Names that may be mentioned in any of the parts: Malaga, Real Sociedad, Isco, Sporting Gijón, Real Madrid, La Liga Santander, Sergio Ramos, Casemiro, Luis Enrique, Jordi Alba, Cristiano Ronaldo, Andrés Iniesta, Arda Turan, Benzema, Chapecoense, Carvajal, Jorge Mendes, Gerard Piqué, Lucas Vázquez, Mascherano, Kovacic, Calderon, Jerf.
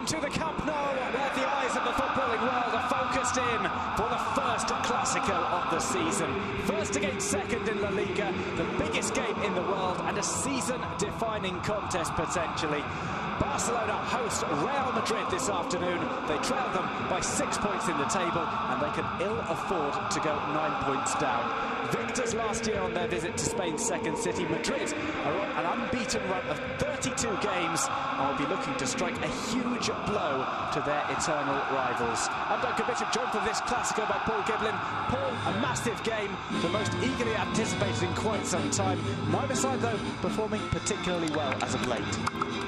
Welcome to the Camp Nou, where the eyes of the footballing world are focused in for the first Clásico of the season. First against second in La Liga, the biggest game in the world and a season-defining contest potentially. Barcelona host Real Madrid this afternoon. They trail them by 6 points in the table, and they can ill afford to go 9 points down. Victors last year on their visit to Spain's second city, Madrid are on an unbeaten run of 32 games and will be looking to strike a huge blow to their eternal rivals. I'm Duncan Bishop, joined for this Clásico by Paul Giblin. Paul, a massive game, the most eagerly anticipated in quite some time. Neither side, though, performing particularly well as of late.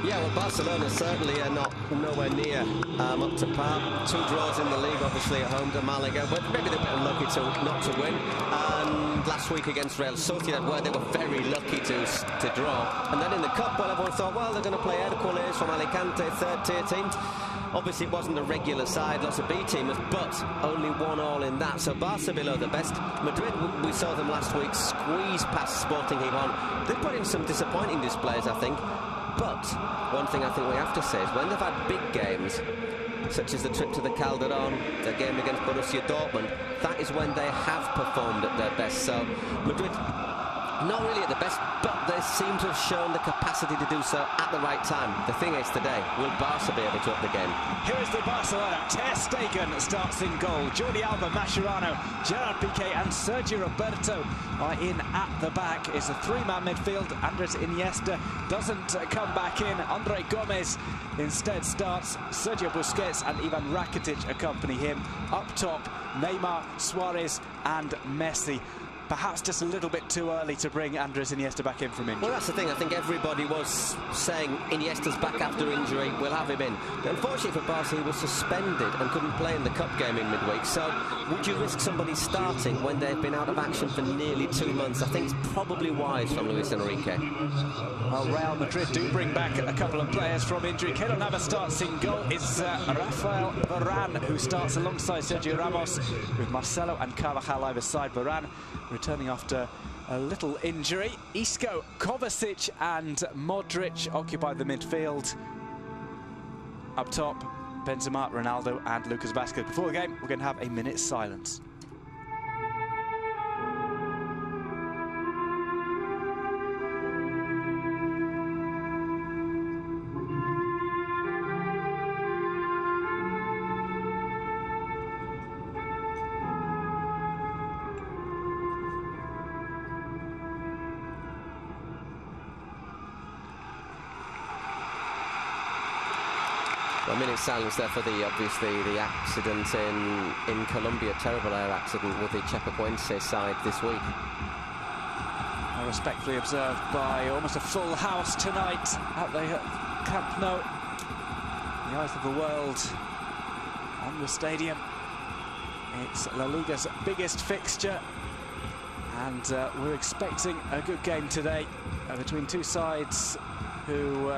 Yeah, well, Barcelona certainly are nowhere near up to par. Two draws in the league, obviously, at home to Malaga, but maybe they're a bit unlucky not to win. And last week against Real Sociedad, where they were very lucky to draw. And then in the Cup, well, everyone thought, well, they're going to play Hercules from Alicante, third-tier team. Obviously, it wasn't a regular side, lots of B-teamers, but only 1-1 in that. So Barca below the best. Madrid, we saw them last week squeeze past Sporting Gijón. They put in some disappointing displays, I think. But one thing I think we have to say is when they've had big games, such as the trip to the Calderon, the game against Borussia Dortmund, that is when they have performed at their best. So Madrid, not really at the best, but they seem to have shown the capacity to do so at the right time. The thing is today, will Barca be able to up the game? Here is the Barcelona. Ter Stegen starts in goal. Jordi Alba, Mascherano, Gerard Piqué and Sergio Roberto are in at the back. It's a three-man midfield. Andrés Iniesta doesn't come back in. André Gómez instead starts. Sergio Busquets and Ivan Rakitic accompany him. Up top, Neymar, Suárez and Messi. Perhaps just a little bit too early to bring Andrés Iniesta back in from injury. Well, that's the thing. I think everybody was saying Iniesta's back after injury. We'll have him in. Unfortunately for Barca, he was suspended and couldn't play in the Cup game in midweek. So would you risk somebody starting when they've been out of action for nearly 2 months? I think it's probably wise from Luis Enrique. Well, Real Madrid do bring back a couple of players from injury. Keylor Navas starts in goal. It's Rafael Varane who starts alongside Sergio Ramos with Marcelo and Carvajal either side. Varane returning after a little injury. Isco, Kovacic and Modrić occupy the midfield. Up top, Benzema, Ronaldo and Lucas Vázquez. Before the game, we're going to have a minute's silence. A minute's silence there for the, obviously, the accident in Colombia, terrible air accident with the Chapecoense side this week. Respectfully observed by almost a full house tonight at the Camp Nou. The eyes of the world on the stadium. It's La Liga's biggest fixture, and we're expecting a good game today between two sides who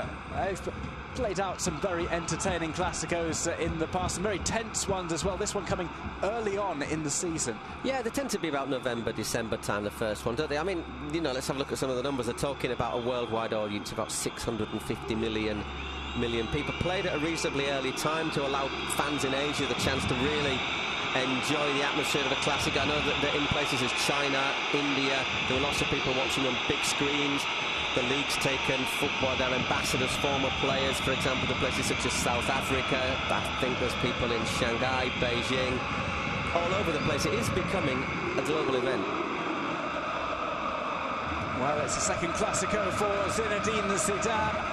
played out some very entertaining Clásicos in the past, some very tense ones as well. This one coming early on in the season. Yeah, they tend to be about November, December time, the first one, don't they? I mean, you know, let's have a look at some of the numbers. They're talking about a worldwide audience, about 650 million people. Played at a reasonably early time to allow fans in Asia the chance to really enjoy the atmosphere of a Clásico. I know that they're in places as China, India, there were lots of people watching on big screens. The league's taken football, their ambassadors, former players, for example, to places such as South Africa. I think there's people in Shanghai, Beijing, all over the place. It is becoming a global event. Well, it's the second Clásico for Zinedine Zidane.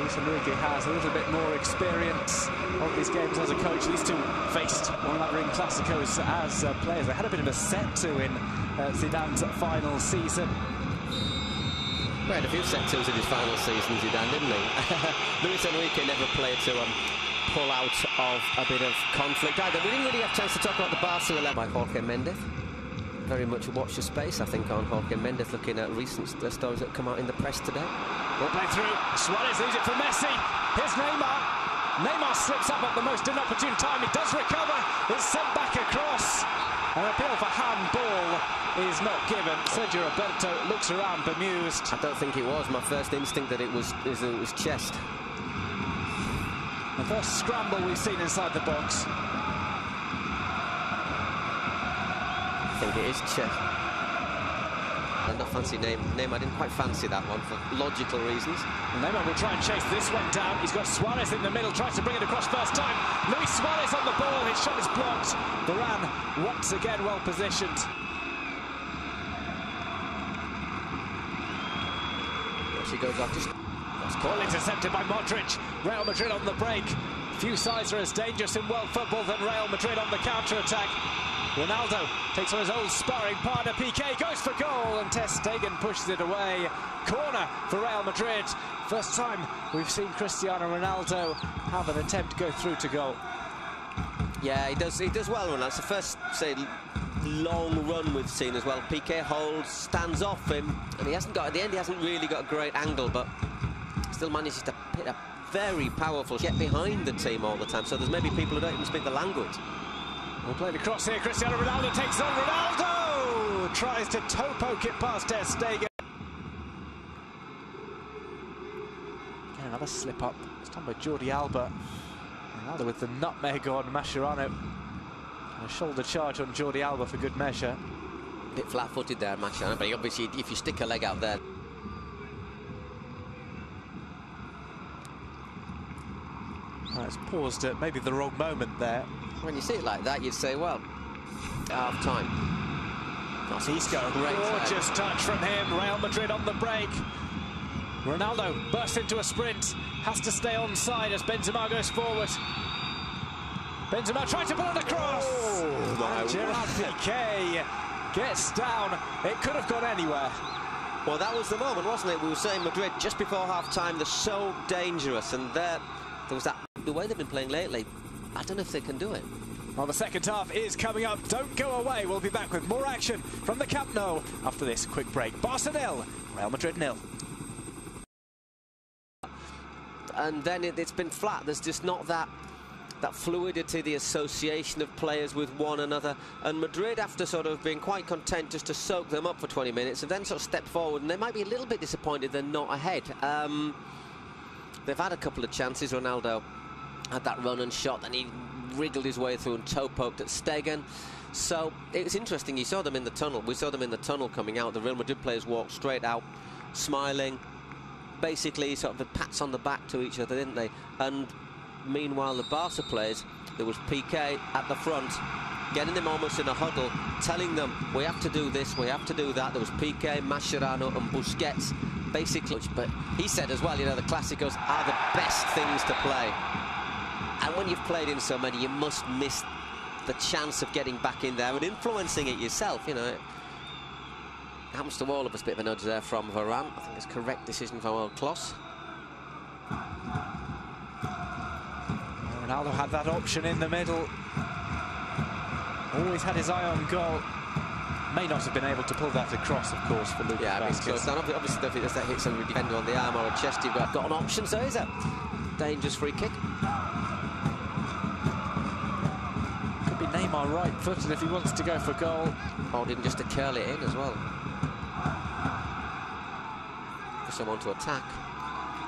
Luis Enrique has a little bit more experience of these games as a coach. These two faced one another in Clásicos as players. They had a bit of a set-to in Zidane's final season. Well, he had a few set-twos in his final season, Zidane, didn't he? Luis Enrique never played to pull out of a bit of conflict either. We didn't really have a chance to talk about the Barca 11 by Jorge Mendes. Very much a watch of space, I think, on Jorge Mendes, looking at recent stories that come out in the press today. Ball played through. Suarez leaves it for Messi. Here's Neymar. Neymar slips up at the most inopportune time. He does recover. It's sent back across. An appeal for handball is not given. Sergio Roberto looks around bemused. I don't think it was. My first instinct that it was chest. The first scramble we've seen inside the box. I think it is chest. Not fancy Neymar didn't quite fancy that one for logical reasons. Neymar will try and chase this one down. He's got Suarez in the middle, tries to bring it across first time. Luis Suarez on the ball, his shot is blocked. Varane once again well positioned. She goes off just. Ball intercepted by Modrić. Real Madrid on the break. Few sides are as dangerous in world football than Real Madrid on the counter attack. Ronaldo takes on his old sparring partner, Piqué, goes for goal, and Ter Stegen pushes it away. Corner for Real Madrid. First time we've seen Cristiano Ronaldo have an attempt go through to goal. Yeah, he does well, Ronaldo. It's the first, say, long run we've seen as well. Piqué holds, stands off him, and he hasn't got, at the end, he hasn't really got a great angle, but still manages to hit a very powerful get behind the team all the time, so there's maybe people who don't even speak the language. We'll play the cross here. Cristiano Ronaldo takes on. Ronaldo tries to toe poke it past Ter Stegen. Again, another slip up. It's done by Jordi Alba. Ronaldo with the nutmeg on Mascherano. And a shoulder charge on Jordi Alba for good measure. A bit flat footed there, Mascherano, but obviously, if you stick a leg out there. Right, it's paused at maybe the wrong moment there. When you see it like that, you'd say, well, half time. He's got a great gorgeous touch from him. Real Madrid on the break. Ronaldo bursts into a sprint, has to stay onside as Benzema goes forward. Benzema tries to pull it across. Oh, Gerard Piqué gets down. It could have gone anywhere. Well, that was the moment, wasn't it? We were saying Madrid just before half time, they're so dangerous, and there was that the way they've been playing lately. I don't know if they can do it. Well, the second half is coming up. Don't go away. We'll be back with more action from the Camp Nou after this quick break. Barca nil, Real Madrid nil. And then it's been flat. There's just not that fluidity, the association of players with one another. And Madrid, after sort of being quite content just to soak them up for 20 minutes, and then sort of step forward, and they might be a little bit disappointed they're not ahead. They've had a couple of chances. Ronaldo had that run and shot, then he wriggled his way through and toe-poked at Stegen. So it's interesting, you saw them in the tunnel. We saw them in the tunnel coming out. The Real Madrid players walked straight out, smiling, basically sort of the pats on the back to each other, didn't they? And meanwhile, the Barca players, there was Piqué at the front, getting them almost in a huddle, telling them, we have to do this, we have to do that. There was Piqué, Mascherano and Busquets, basically. But he said as well, you know, the Clásicos are the best things to play. And when you've played in so many, you must miss the chance of getting back in there and influencing it yourself, you know. It happens to all of us. Bit of an nudge there from Varane. I think it's a correct decision from Old Kloss. Ronaldo had that option in the middle. Always had his eye on goal. May not have been able to pull that across, of course, for Lucas. Yeah, it's close down. Obviously, if that hits somebody depending on the arm or a chest, you've got an option, so is it? Dangerous free kick. Neymar right-footed if he wants to go for goal. Oh, didn't just to curl it in as well. For someone to attack.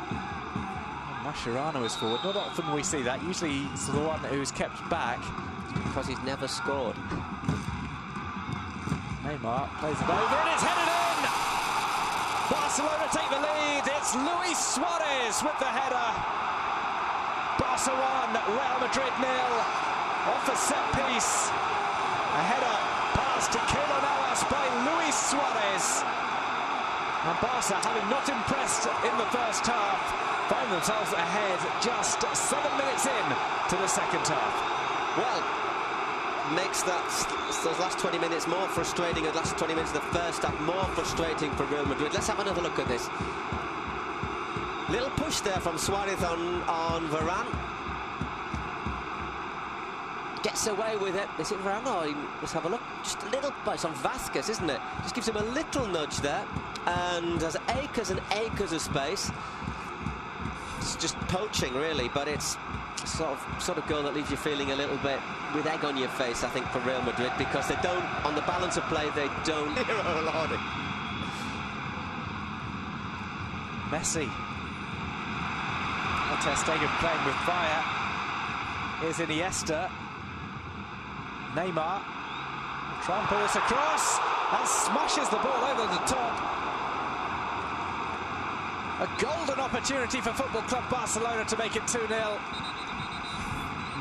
Oh, Mascherano is forward. Not often we see that. Usually he's the one who's kept back. Because he's never scored. Neymar plays it over and it's headed in! Barcelona take the lead. It's Luis Suarez with the header. Barca 1, Real Madrid nil. Off a set piece, a header pass to Keylor Navas by Luis Suarez. And Barca, having not impressed in the first half, find themselves ahead just 7 minutes in to the second half. Well, makes that those last 20 minutes more frustrating, the last 20 minutes of the first half more frustrating for Real Madrid. Let's have another look at this. Little push there from Suarez on Varane. Gets away with it. Is it Varane? Let's have a look. Just a little, it's on Vasquez, isn't it? Just gives him a little nudge there, and has acres and acres of space. It's just poaching, really, but it's sort of goal that leaves you feeling a little bit with egg on your face, I think, for Real Madrid, because they don't, on the balance of play, they don't. Oh, Lordy. Messi. Ter Stegen playing with fire. Here's Iniesta. Neymar. Try and pull this across. That smashes the ball over the top. A golden opportunity for Football Club Barcelona to make it 2-0.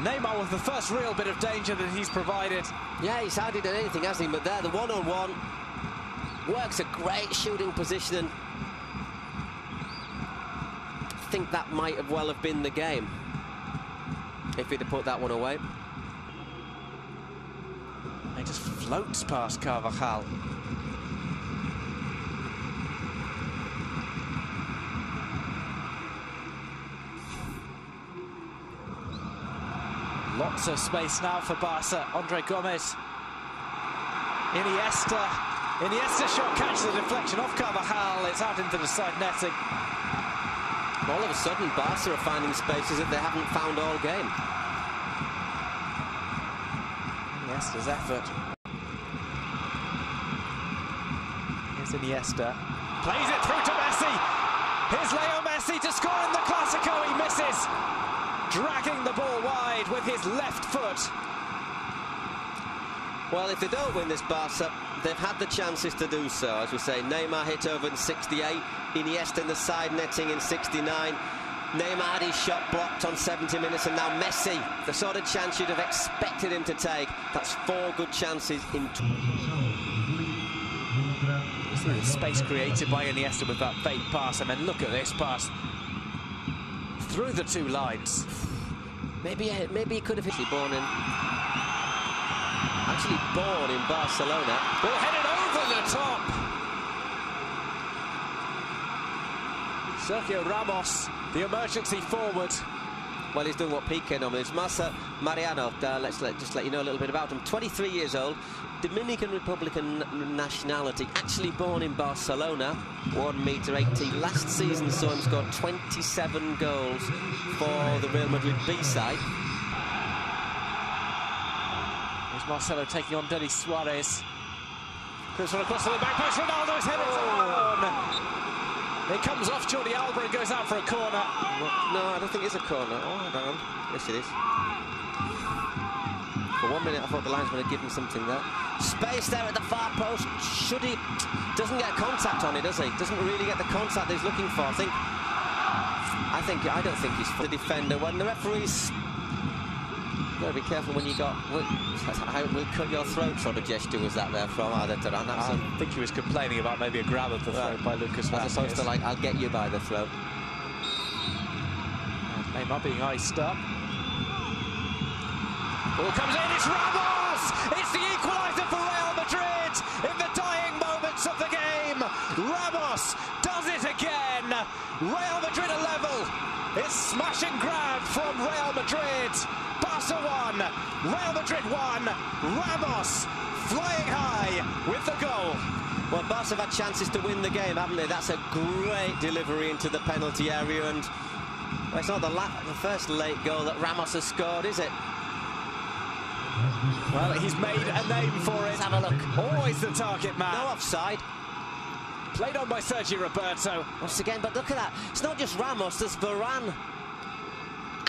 Neymar with the first real bit of danger that he's provided. Yeah, he's hardly done anything, hasn't he? But there, the one-on-one works a great shooting position. And I think that might have well have been the game if he'd have put that one away. He just floats past Carvajal. Lots of space now for Barca. André Gómez. Iniesta. Iniesta shot catches the deflection off Carvajal. It's out into the side netting. All of a sudden, Barca are finding spaces that they haven't found all game. Iniesta's effort. Here's Iniesta. Plays it through to Messi. Here's Leo Messi to score in the Clásico. He misses. Dragging the ball wide with his left foot. Well, if they don't win this, Barca, they've had the chances to do so. As we say, Neymar hit over in 68, Iniesta in the side netting in 69, Neymar had his shot blocked on 70 minutes, and now Messi, the sort of chance you'd have expected him to take. That's four good chances in two. The space created by Iniesta with that fake pass, and then look at this pass. Through the two lines. Maybe he could have actually born in Barcelona. Well, headed over the top. Sergio Ramos, the emergency forward. Well, he's doing what Piqué normally is. Mascherano, just let you know a little bit about him. 23 years old, Dominican Republican nationality, actually born in Barcelona, 1m80. Last season saw him score 27 goals for the Real Madrid B-side. Here's Marcelo taking on Denis Suárez. Cristiano across to the back post. Ronaldo is headed on. It comes off Jordi Alba and goes out for a corner. No, I don't think it's a corner. Oh, hang on. Yes, it is. For 1 minute, I thought the linesman had given something there. Space there at the far post. Should he? Doesn't get contact on it, does he? Doesn't really get the contact he's looking for. I don't think he's for the defender. When the referees, gotta be careful when you got. We'll cut your throat. Sort of gesture was that there from Arda Turan. I think he was complaining about maybe a grab of the throat by Lucas Vazquez. As opposed to like, I'll get you by the throat. Neymar being iced up. Ball comes in, it's Ramos! It's the equaliser for Real Madrid in the dying moments of the game. Ramos does it again. Real Madrid are level. It's smash and grab from Real Madrid. Barca 1, Real Madrid 1. Ramos flying high with the goal. Well, Barca have had chances to win the game, haven't they? That's a great delivery into the penalty area, and well, it's not the first late goal that Ramos has scored, is it? Well, he's made a name for it. Let's have a look. Always the target man. No offside. Played on by Sergio Roberto. Once again, but look at that. It's not just Ramos, there's Varane.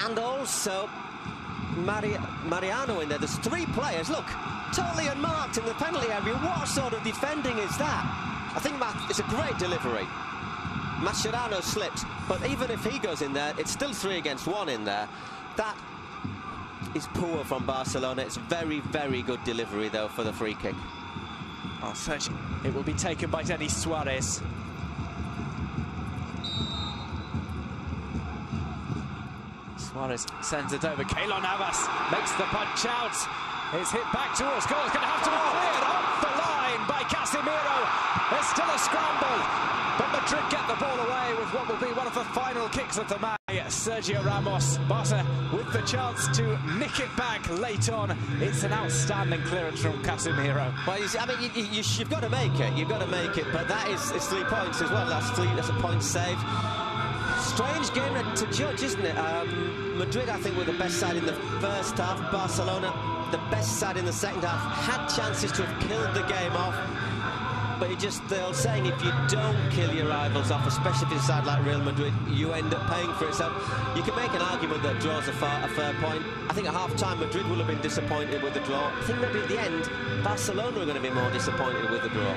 And also Mariano in there. There's three players. Look, totally unmarked in the penalty area. What sort of defending is that? I think it's a great delivery. Mascherano slips, but even if he goes in there, it's still 3 against 1 in there. That is poor from Barcelona. It's very, very good delivery, though, for the free kick. Oh, Sergio. It will be taken by Denis Suárez. Suárez sends it over. Keylor Navas makes the punch out. It's hit back towards goal. It's going to have to be cleared off the line by Casemiro. There's still a scramble, but Madrid get the ball away with what will be one of the final kicks of the match. Sergio Ramos, Barca with the chance to nick it back late on. It's an outstanding clearance from Casemiro. Well, I mean, you've got to make it, but that is, it's 3 points as well. That's a point saved. strange game to judge, isn't it? Madrid, I think, were the best side in the first half. Barcelona, the best side in the second half. Had chances to have killed the game off. But it just, they're saying if you don't kill your rivals off, especially if it's a side like Real Madrid, you end up paying for it. So you can make an argument that draws a fair point. I think at half-time, Madrid will have been disappointed with the draw. I think maybe at the end, Barcelona are going to be more disappointed with the draw.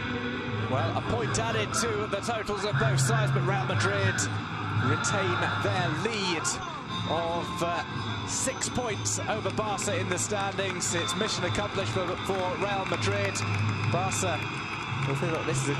Well, a point added to the totals of both sides, but Real Madrid retain their lead of 6 points over Barca in the standings. It's mission accomplished for Real Madrid. Barca... Well, this is a